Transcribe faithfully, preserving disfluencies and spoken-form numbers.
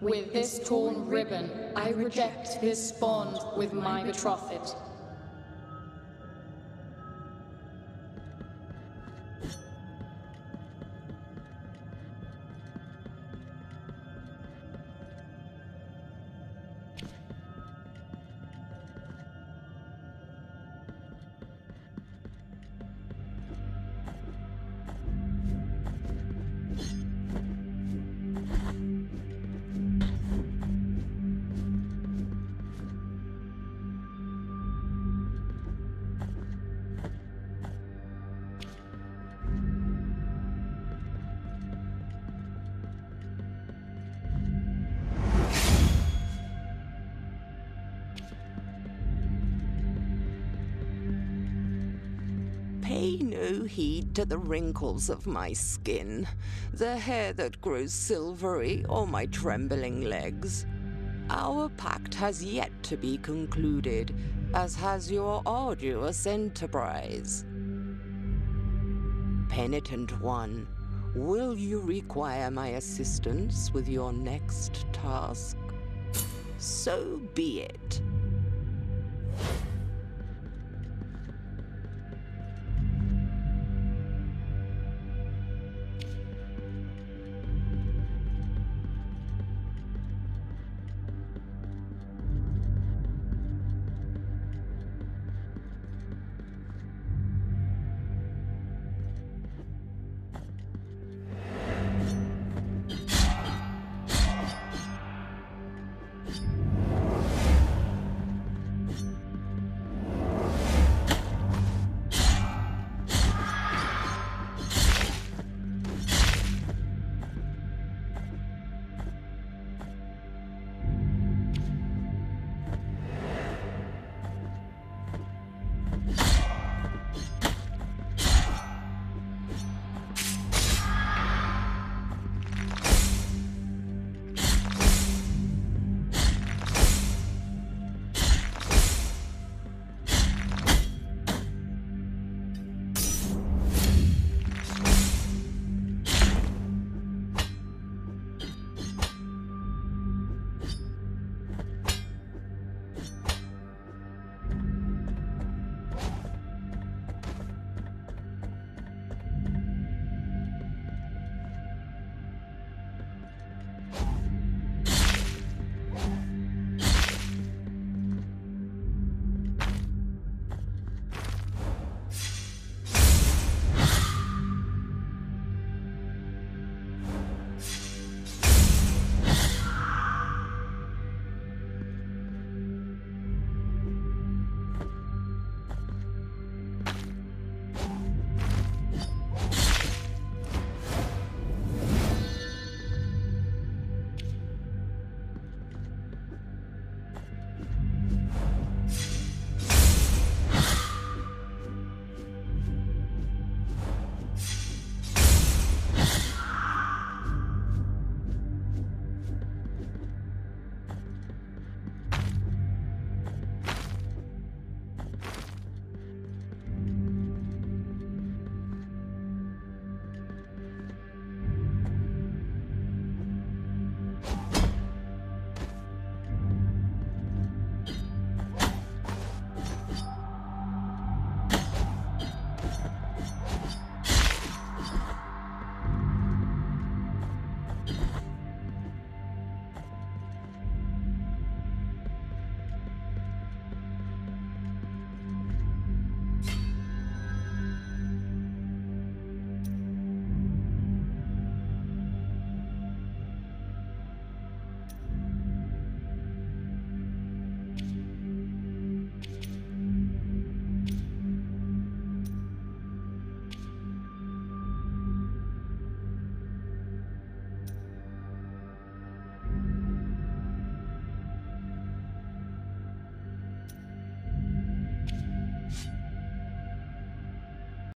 With this torn ribbon, I reject this bond with my betrothed. Pay no heed to the wrinkles of my skin, the hair that grows silvery, or my trembling legs. Our pact has yet to be concluded, as has your arduous enterprise. Penitent one, will you require my assistance with your next task? So be it.